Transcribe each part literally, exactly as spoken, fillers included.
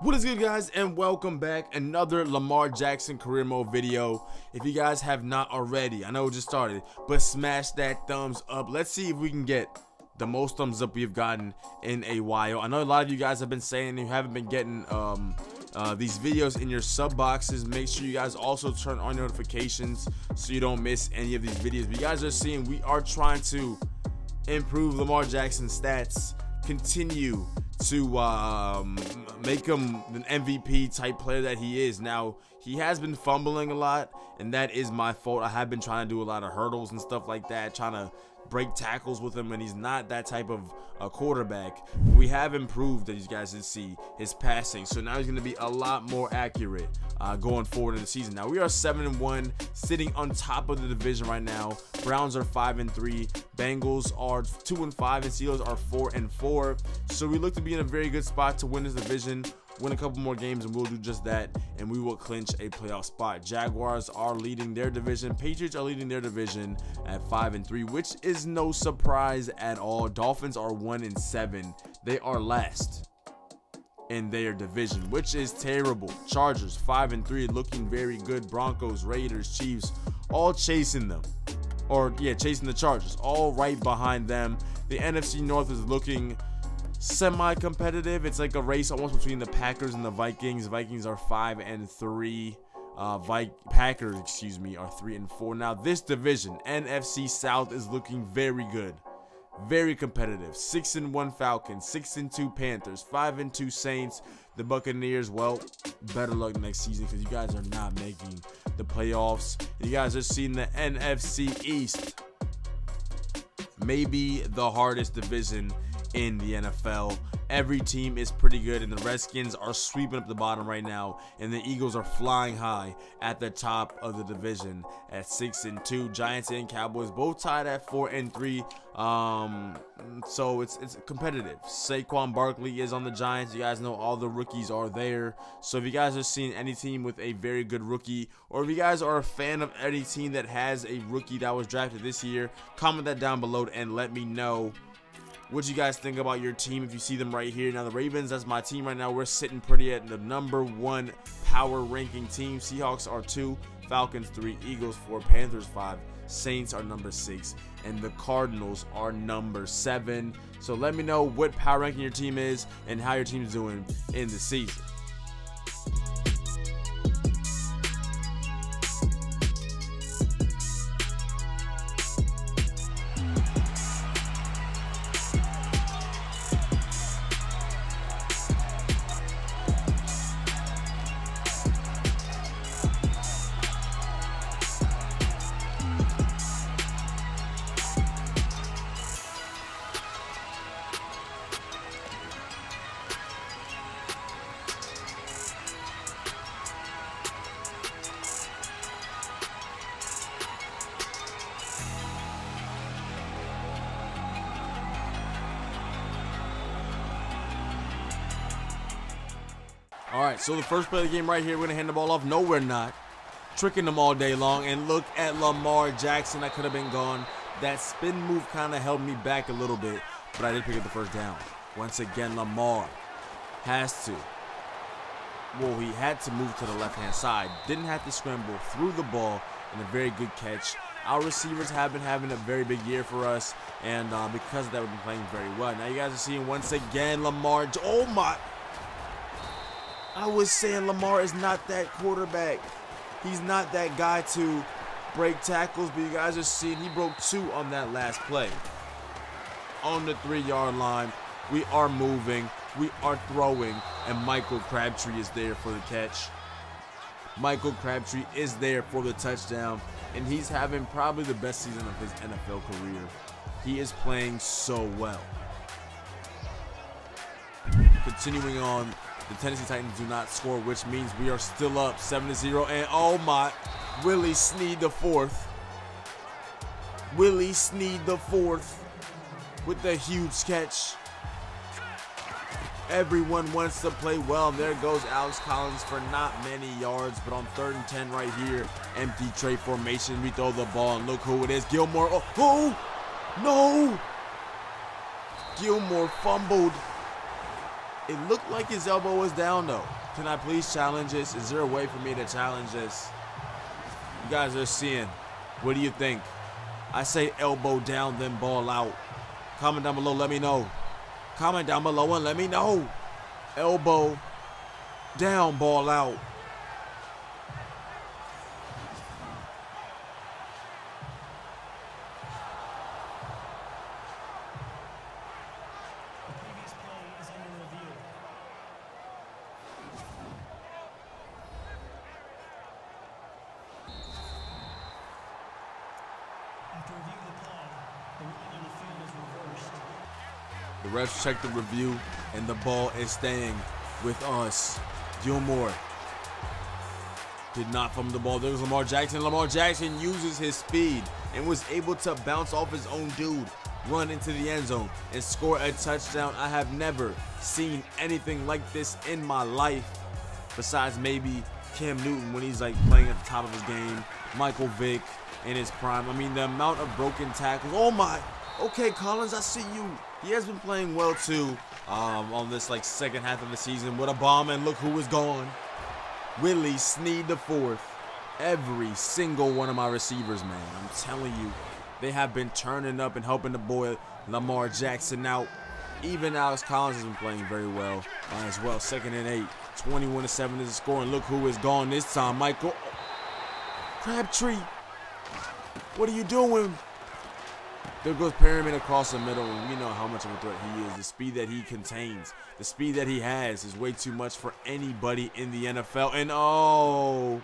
What is good, guys, and welcome back. Another Lamar Jackson career mode video. If you guys have not already, I know it just started, but smash that thumbs up. Let's see if we can get the most thumbs up we've gotten in a while. I know a lot of you guys have been saying you haven't been getting um uh these videos in your sub boxes. Make sure you guys also turn on notifications so you don't miss any of these videos. But you guys are seeing we are trying to improve Lamar Jackson's stats, continue to um make him an M V P type player that he is. Now, he has been fumbling a lot, and that is my fault. I have been trying to do a lot of hurdles and stuff like that, trying to break tackles with him, and he's not that type of a quarterback. We have improved, as you guys can see, his passing. So now he's going to be a lot more accurate uh, going forward in the season. Now we are seven and one, sitting on top of the division right now. Browns are five and three, Bengals are two and five, and Steelers are four and four. So we look to be in a very good spot to win this division. Win a couple more games and we'll do just that, and we will clinch a playoff spot. Jaguars are leading their division. Patriots are leading their division at five and three, which is no surprise at all. Dolphins are one and seven. They are last in their division, which is terrible. Chargers five and three, looking very good. Broncos, Raiders, Chiefs, all chasing them. Or yeah, chasing the Chargers, all right behind them. The N F C North is looking semi-competitive. It's like a race almost between the Packers and the Vikings. Vikings are five and three. Uh, Vi Packers, excuse me, are three and four. Now this division, N F C South, is looking very good, very competitive. Six and one Falcons, six and two Panthers, five and two Saints. The Buccaneers, well, better luck next season because you guys are not making the playoffs. You guys are seeing the N F C East, maybe the hardest division in the N F L. Every team is pretty good, and the Redskins are sweeping up the bottom right now, and the Eagles are flying high at the top of the division at six and two. Giants and Cowboys both tied at four and three. Um so it's it's competitive. Saquon Barkley is on the Giants. You guys know all the rookies are there. So if you guys are seeing any team with a very good rookie, or if you guys are a fan of any team that has a rookie that was drafted this year, comment that down below and let me know what you guys think about your team if you see them right here. Now the Ravens, that's my team right now. We're sitting pretty at the number one power ranking team. Seahawks are two, Falcons three, Eagles four, Panthers five, Saints are number six, and the Cardinals are number seven. So let me know what power ranking your team is and how your team is doing in the season. All right, so the first play of the game right here, we're gonna hand the ball off. No, we're not. Tricking them all day long, and look at Lamar Jackson. I could have been gone. That spin move kind of held me back a little bit, but I did pick up the first down. Once again, Lamar has to. Well, he had to move to the left-hand side. Didn't have to scramble, threw the ball, and a very good catch. Our receivers have been having a very big year for us, and uh, because of that, we've been playing very well. Now you guys are seeing, once again, Lamar, oh my. I was saying Lamar is not that quarterback. He's not that guy to break tackles, but you guys are seeing he broke two on that last play. On the three-yard line, we are moving, we are throwing, and Michael Crabtree is there for the catch. Michael Crabtree is there for the touchdown, and he's having probably the best season of his N F L career. He is playing so well. Continuing on, the Tennessee Titans do not score, which means we are still up seven to zero. And oh my, Willie Snead the fourth. Willie Snead the fourth with a huge catch. Everyone wants to play well. And there goes Alex Collins for not many yards, but on third and ten right here, empty tray formation. We throw the ball, and look who it is. Gilmore. Oh, oh no. Gilmore fumbled. It looked like his elbow was down, though. Can I please challenge this? Is there a way for me to challenge this? You guys are seeing. What do you think? I say elbow down, then ball out. Comment down below, let me know. Comment down below and let me know. Elbow down, ball out. The refs check the review, and the ball is staying with us. Gilmore did not fumble the ball. There was Lamar Jackson. Lamar Jackson uses his speed and was able to bounce off his own dude, run into the end zone, and score a touchdown. I have never seen anything like this in my life, besides maybe Cam Newton when he's like playing at the top of his game, Michael Vick in his prime. I mean, the amount of broken tackles. Oh my. Okay, Collins, I see you. He has been playing well, too, um, on this, like, second half of the season. What a bomb, and look who is gone. Willie Snead the fourth. Every single one of my receivers, man. I'm telling you, they have been turning up and helping the boy Lamar Jackson out. Even Alex Collins has been playing very well uh, as well. Second and eight. twenty-one to seven is the score, and look who is gone this time. Michael Crabtree, what are you doing? There goes Perryman across the middle, and we know how much of a threat he is. The speed that he contains, the speed that he has is way too much for anybody in the N F L. And oh,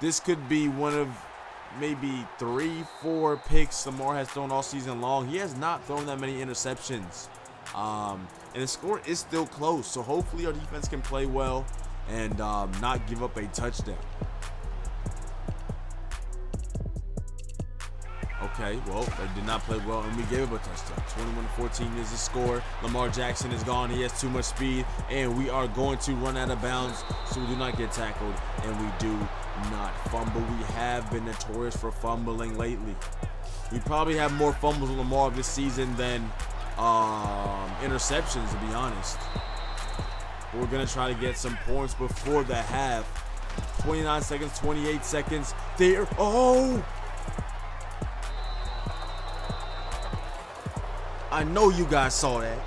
this could be one of maybe three, four picks Lamar has thrown all season long. He has not thrown that many interceptions. Um, and the score is still close, so hopefully our defense can play well and um, not give up a touchdown. Okay, well, they did not play well, and we gave up a touchdown. twenty-one to fourteen is the score. Lamar Jackson is gone. He has too much speed, and we are going to run out of bounds, so we do not get tackled, and we do not fumble. We have been notorious for fumbling lately. We probably have more fumbles with Lamar this season than um, interceptions, to be honest. But we're going to try to get some points before the half. twenty-nine seconds, twenty-eight seconds. There. Oh! I know you guys saw that.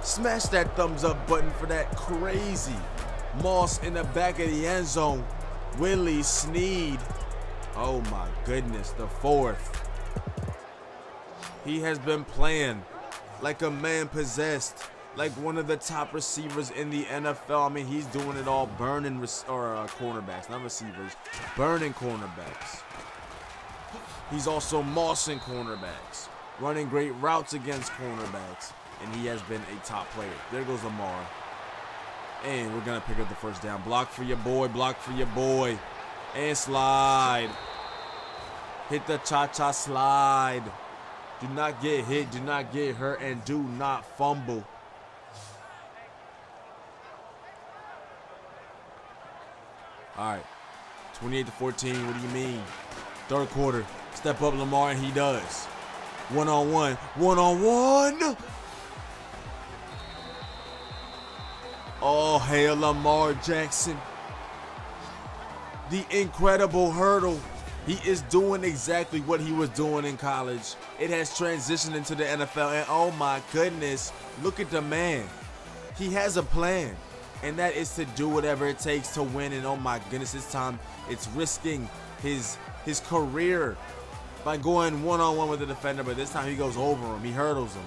Smash that thumbs up button for that crazy Moss in the back of the end zone. Willie Snead. Oh my goodness, the fourth. He has been playing like a man possessed, like one of the top receivers in the N F L. I mean, he's doing it all, burning or uh, cornerbacks, not receivers, burning cornerbacks. He's also mossing cornerbacks, running great routes against cornerbacks, and he has been a top player. There goes Lamar, and we're gonna pick up the first down. Block for your boy, block for your boy, and slide. Hit the cha-cha slide. Do not get hit, do not get hurt, and do not fumble. All right, twenty-eight to fourteen, what do you mean? Third quarter, step up Lamar, and he does. One-on-one, one-on-one. Oh, hail Lamar Jackson. The incredible hurdle. He is doing exactly what he was doing in college. It has transitioned into the N F L, and oh my goodness, look at the man. He has a plan, and that is to do whatever it takes to win, and oh my goodness, this time it's risking his, his career by going one-on-one with the defender, but this time he goes over him. He hurdles him.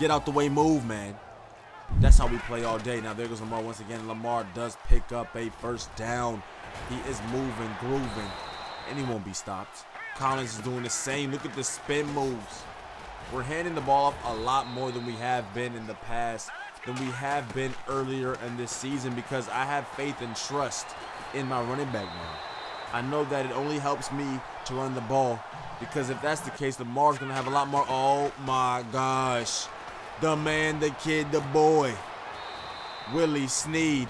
Get out the way, move, man. That's how we play all day. Now there goes Lamar once again. Lamar does pick up a first down. He is moving, grooving, and he won't be stopped. Collins is doing the same. Look at the spin moves. We're handing the ball off a lot more than we have been in the past, than we have been earlier in this season, because I have faith and trust in my running back now. I know that it only helps me to run the ball, because if that's the case, Lamar's going to have a lot more. Oh, my gosh. The man, the kid, the boy. Willie Snead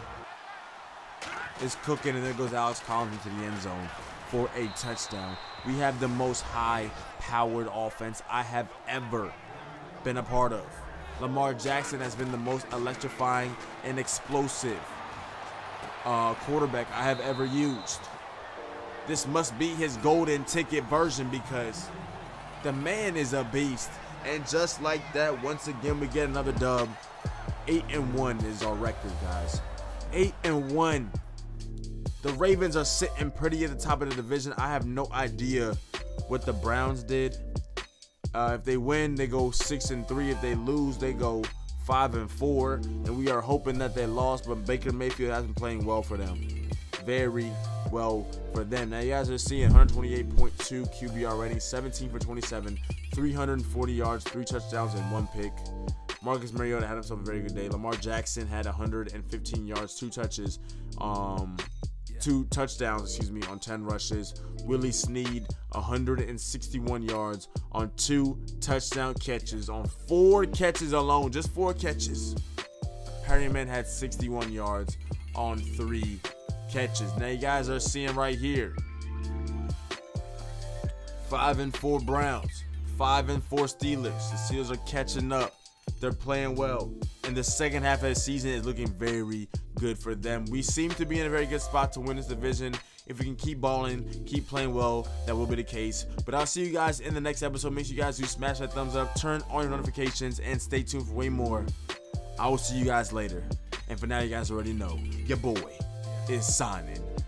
is cooking, and there goes Alex Collins into the end zone for a touchdown. We have the most high-powered offense I have ever been a part of. Lamar Jackson has been the most electrifying and explosive uh, quarterback I have ever used. This must be his golden ticket version, because the man is a beast. And just like that, once again, we get another dub. eight and one is our record, guys. eight and one. The Ravens are sitting pretty at the top of the division. I have no idea what the Browns did. Uh, if they win, they go six and three. If they lose, they go five and four. And we are hoping that they lost, but Baker Mayfield has been playing well for them. Very well for them. Now, you guys are seeing one twenty-eight point two Q B R rating, seventeen for twenty-seven, three hundred forty yards, three touchdowns, and one pick. Marcus Mariota had himself a very good day. Lamar Jackson had one hundred fifteen yards, two touches, um, two touchdowns, excuse me, on ten rushes. Willie Snead, one hundred sixty-one yards on two touchdown catches, on four catches alone, just four catches. Perryman had sixty-one yards on three catches. Now, you guys are seeing right here, five and four Browns, five and four Steelers. The Steelers are catching up. They're playing well, and the second half of the season is looking very good for them. We seem to be in a very good spot to win this division. If we can keep balling, keep playing well, that will be the case. But I'll see you guys in the next episode. Make sure you guys do smash that thumbs up, turn on your notifications, and stay tuned for way more. I will see you guys later. And for now, you guys already know, your boy is signing